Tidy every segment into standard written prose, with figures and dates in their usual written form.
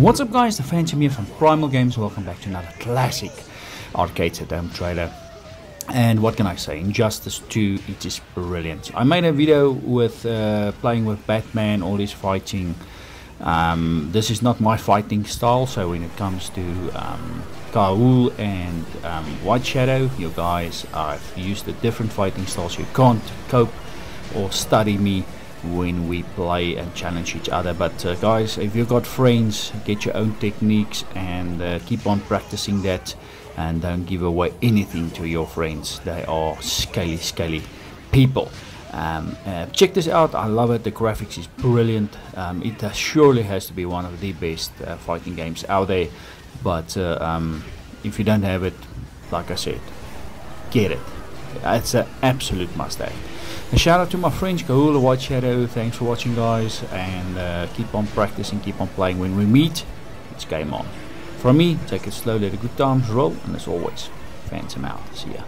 What's up guys, the Phantom here from Primal Games. Welcome back to another classic Arcade@Home trailer. And what can I say, Injustice 2, it is brilliant. I made a video with playing with Batman, all his fighting. This is not my fighting style, so when it comes to Kaul and White Shadow, you guys, I've used the different fighting styles. You can't cope or study me when we play and challenge each other, but guys, if you've got friends, get your own techniques and keep on practicing that, and don't give away anything to your friends. They are scaly people. Check this out, I love it. The graphics is brilliant. It surely has to be one of the best fighting games out there, but if you don't have it, like I said, get it. It's an absolute must-have. A shout out to my friends Kahula White Shadow. Thanks for watching guys, and keep on practicing, keep on playing. When we meet, it's game on. From me, take it slow, let the good times roll, and as always, Phantom out. See ya.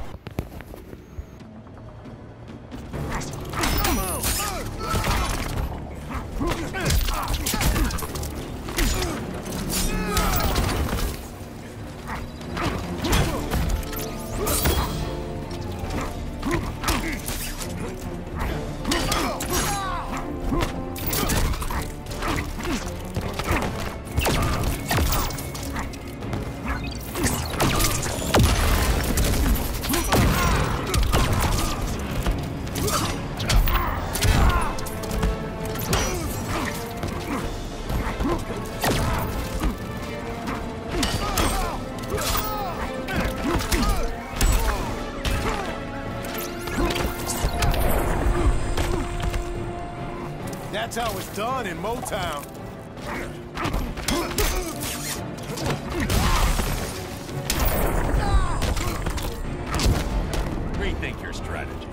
That's how it's done in Motown. Rethink your strategy.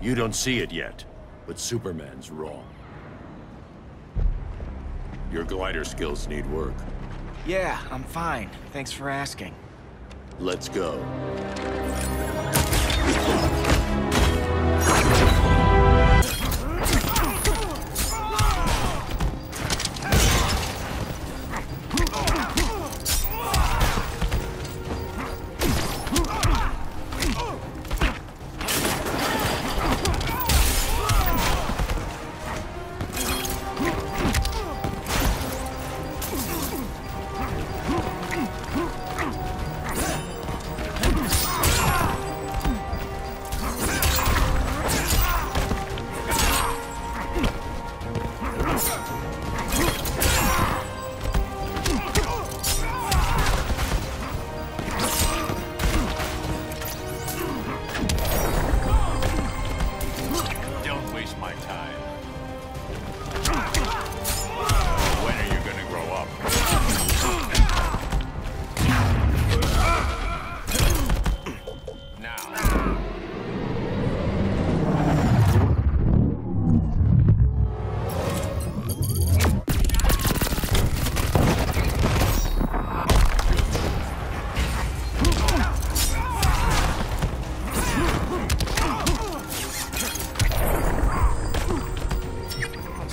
You don't see it yet, but Superman's wrong. Your glider skills need work. Yeah, I'm fine. Thanks for asking. Let's go.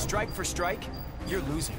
Strike for strike, you're losing.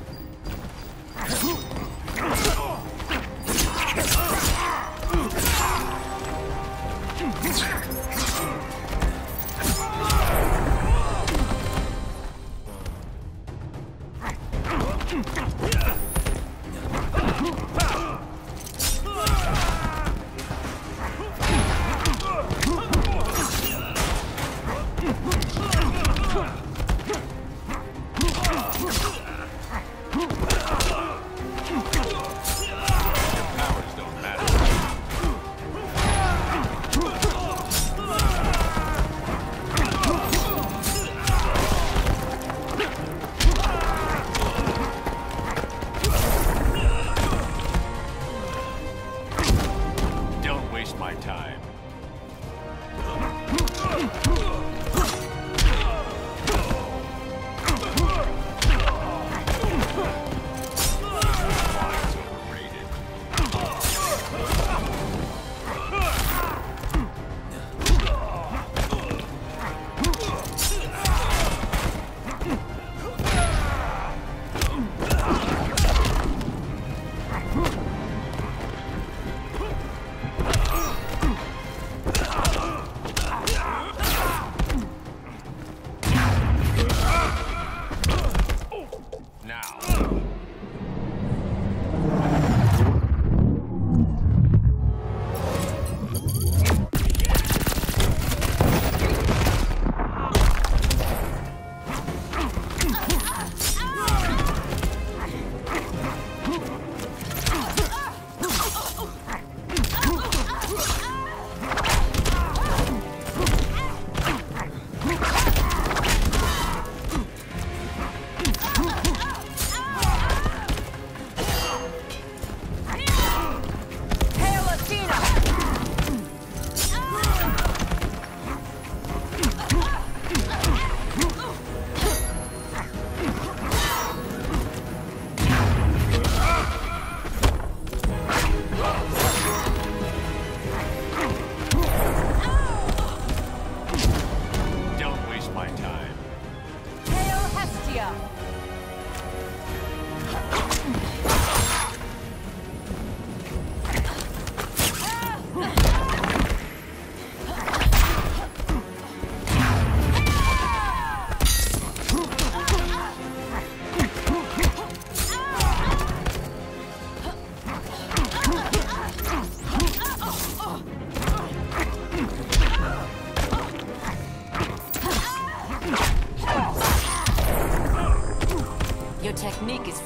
Technique is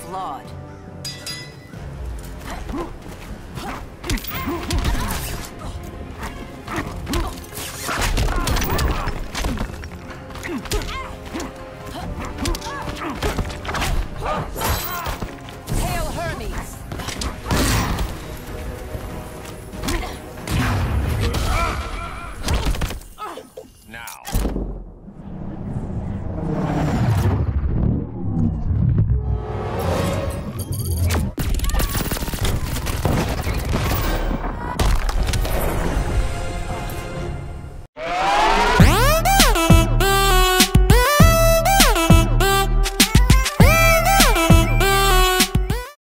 flawed.